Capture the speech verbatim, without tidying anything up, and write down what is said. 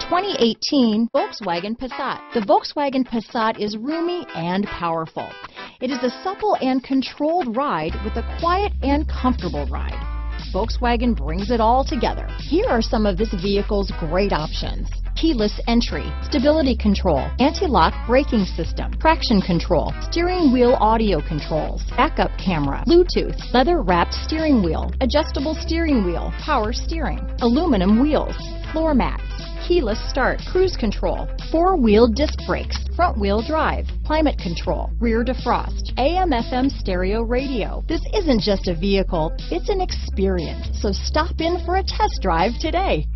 twenty eighteen Volkswagen Passat. The Volkswagen Passat is roomy and powerful. It is a supple and controlled ride with a quiet and comfortable ride. Volkswagen brings it all together. Here are some of this vehicle's great options: keyless entry, stability control, anti-lock braking system, traction control, steering wheel audio controls, backup camera, Bluetooth, leather-wrapped steering wheel, adjustable steering wheel, power steering, aluminum wheels, floor mats, keyless start, cruise control, four-wheel disc brakes, front-wheel drive, climate control, rear defrost, A M F M stereo radio. This isn't just a vehicle, it's an experience, so stop in for a test drive today.